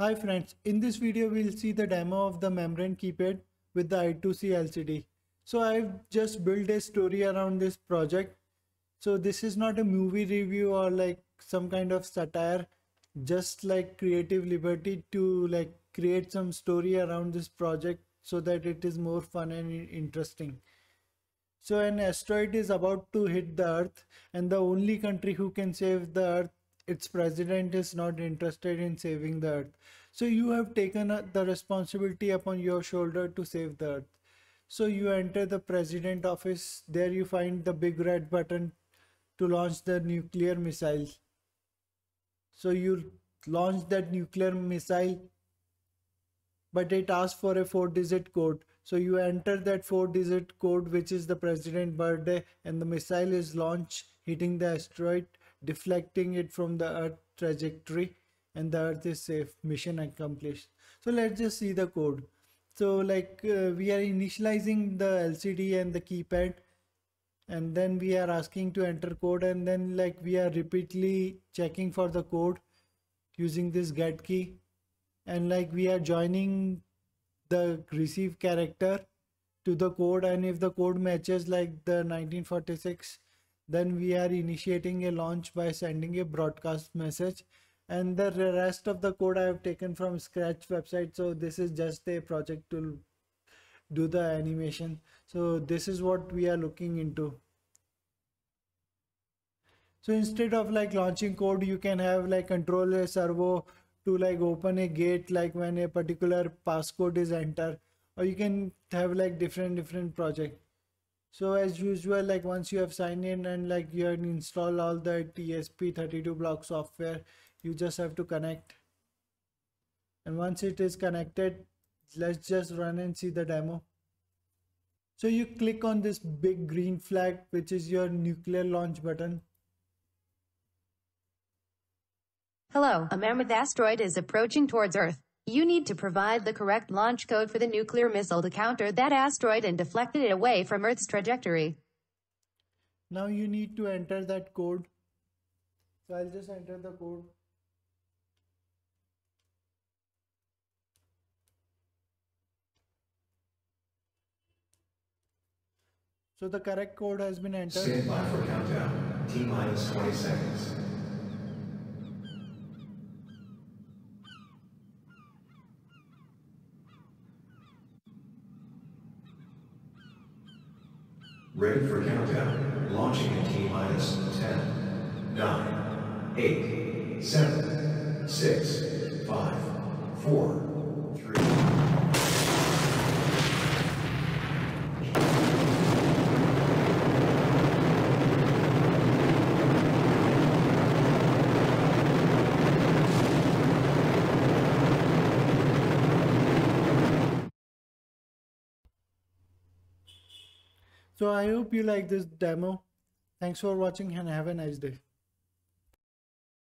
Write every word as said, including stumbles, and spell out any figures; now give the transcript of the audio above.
Hi friends, in this video we'll see the demo of the membrane keypad with the i two c L C D. So I've just built a story around this project. So this is not a movie review or like some kind of satire, just like creative liberty to like create some story around this project so that it is more fun and interesting. So an asteroid is about to hit the Earth, and the only country who can save the Earth, its president, is not interested in saving the Earth. So you have taken the responsibility upon your shoulder to save the Earth. So you enter the president's office. There you find the big red button to launch the nuclear missile. So you launch that nuclear missile, but it asks for a four digit code. So you enter that four digit code, which is the president's birthday, and the missile is launched, hitting the asteroid, deflecting it from the Earth trajectory, and the Earth is safe. Mission accomplished. So let's just see the code. So like uh, we are initializing the L C D and the keypad, and then we are asking to enter code, and then like we are repeatedly checking for the code using this get key, and like we are joining the receive character to the code, and if the code matches like the nineteen forty-six, then we are initiating a launch by sending a broadcast message. And the rest of the code I have taken from Scratch website. So this is just a project to do the animation. So this is what we are looking into. So instead of like launching code, you can have like control a servo to like open a gate, like when a particular passcode is entered, or you can have like different different project. So as usual, like once you have signed in and like you have installed all the T S P thirty-two block software, you just have to connect. And once it is connected, let's just run and see the demo. So you click on this big green flag, which is your nuclear launch button. Hello, a mammoth asteroid is approaching towards Earth. You need to provide the correct launch code for the nuclear missile to counter that asteroid and deflect it away from Earth's trajectory. Now you need to enter that code. So I'll just enter the code. So the correct code has been entered. Stand by for countdown. T minus twenty seconds. Ready for countdown. Launching in T minus ten, nine, eight, seven, six, five, four, three. So I hope you like this demo. Thanks for watching and have a nice day.